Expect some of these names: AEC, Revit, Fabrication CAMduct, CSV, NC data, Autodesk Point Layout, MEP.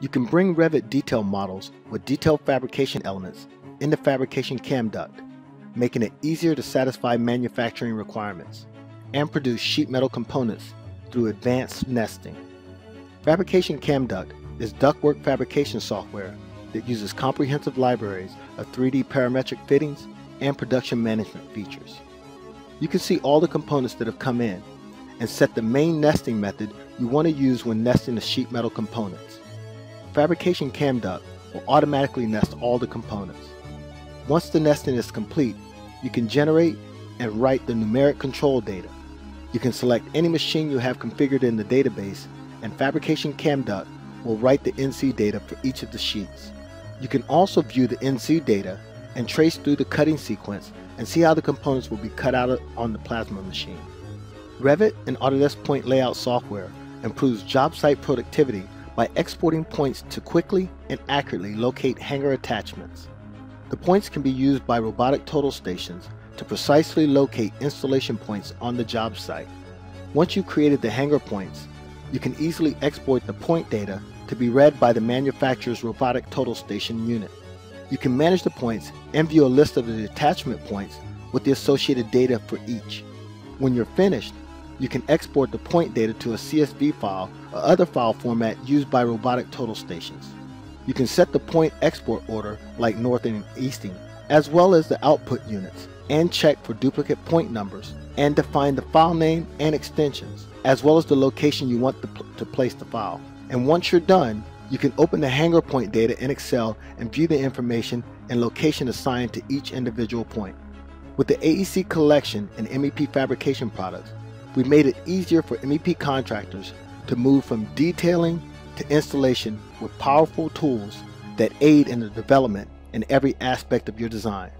You can bring Revit detail models with detailed fabrication elements into Fabrication CAMduct, making it easier to satisfy manufacturing requirements and produce sheet metal components through advanced nesting. Fabrication CAMduct is ductwork fabrication software that uses comprehensive libraries of 3D parametric fittings and production management features. You can see all the components that have come in and set the main nesting method you want to use when nesting the sheet metal components. Fabrication CAMduct will automatically nest all the components. Once the nesting is complete, you can generate and write the numeric control data. You can select any machine you have configured in the database, and Fabrication CAMduct will write the NC data for each of the sheets. You can also view the NC data and trace through the cutting sequence and see how the components will be cut out on the plasma machine. Revit and Autodesk Point Layout software improves job site productivity by exporting points to quickly and accurately locate hanger attachments. The points can be used by robotic total stations to precisely locate installation points on the job site. Once you've created the hanger points, you can easily export the point data to be read by the manufacturer's robotic total station unit. You can manage the points and view a list of the detachment points with the associated data for each. When you're finished, you can export the point data to a CSV file or other file format used by robotic total stations. You can set the point export order like northing and easting, as well as the output units, and check for duplicate point numbers and define the file name and extensions, as well as the location you want to place the file. And once you're done, you can open the hanger point data in Excel and view the information and location assigned to each individual point. With the AEC collection and MEP fabrication products, we made it easier for MEP contractors to move from detailing to installation with powerful tools that aid in the development in every aspect of your design.